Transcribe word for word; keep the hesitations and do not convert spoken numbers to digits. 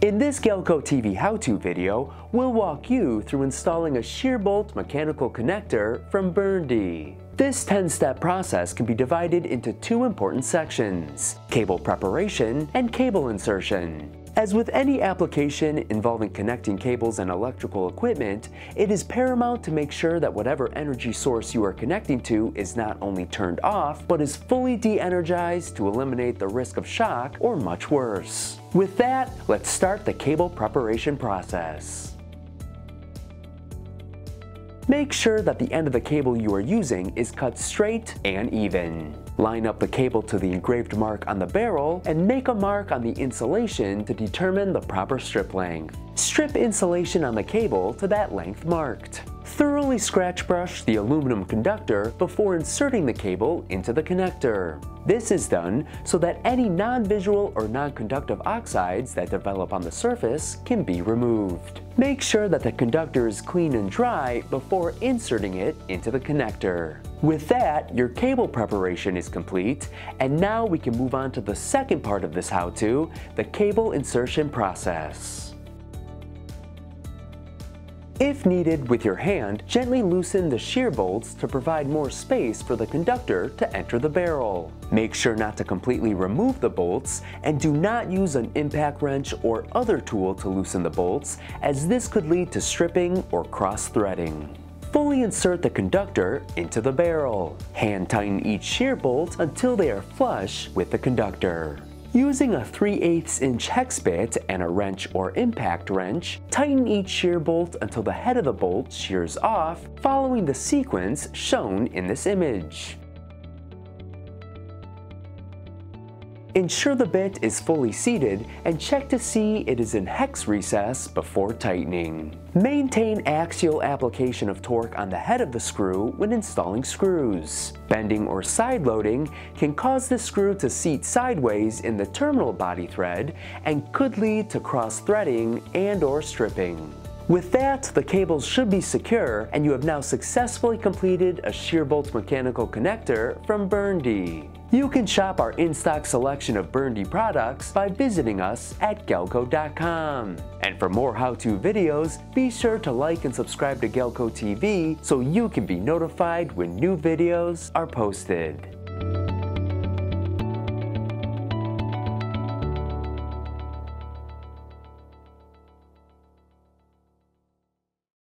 In this Galco T V how-to video, we'll walk you through installing a shear bolt mechanical connector from Burndy. This ten-step process can be divided into two important sections, cable preparation and cable insertion. As with any application involving connecting cables and electrical equipment, it is paramount to make sure that whatever energy source you are connecting to is not only turned off, but is fully de-energized to eliminate the risk of shock or much worse. With that, let's start the cable preparation process. Make sure that the end of the cable you are using is cut straight and even. Line up the cable to the engraved mark on the barrel and make a mark on the insulation to determine the proper strip length. Strip insulation on the cable to that length marked. Thoroughly scratch brush the aluminum conductor before inserting the cable into the connector. This is done so that any non-visual or non-conductive oxides that develop on the surface can be removed. Make sure that the conductor is clean and dry before inserting it into the connector. With that, your cable preparation is complete, and now we can move on to the second part of this how-to, the cable insertion process. If needed, with your hand, gently loosen the shear bolts to provide more space for the conductor to enter the barrel. Make sure not to completely remove the bolts, and do not use an impact wrench or other tool to loosen the bolts, as this could lead to stripping or cross-threading. Fully insert the conductor into the barrel. Hand tighten each shear bolt until they are flush with the conductor. Using a three eighths inch hex bit and a wrench or impact wrench, tighten each shear bolt until the head of the bolt shears off, following the sequence shown in this image. Ensure the bit is fully seated and check to see it is in hex recess before tightening. Maintain axial application of torque on the head of the screw when installing screws. Bending or side loading can cause the screw to seat sideways in the terminal body thread and could lead to cross-threading and or stripping. With that, the cables should be secure, and you have now successfully completed a shear bolt mechanical connector from Burndy. You can shop our in-stock selection of Burndy products by visiting us at galco dot com. And for more how-to videos, be sure to like and subscribe to Galco T V so you can be notified when new videos are posted.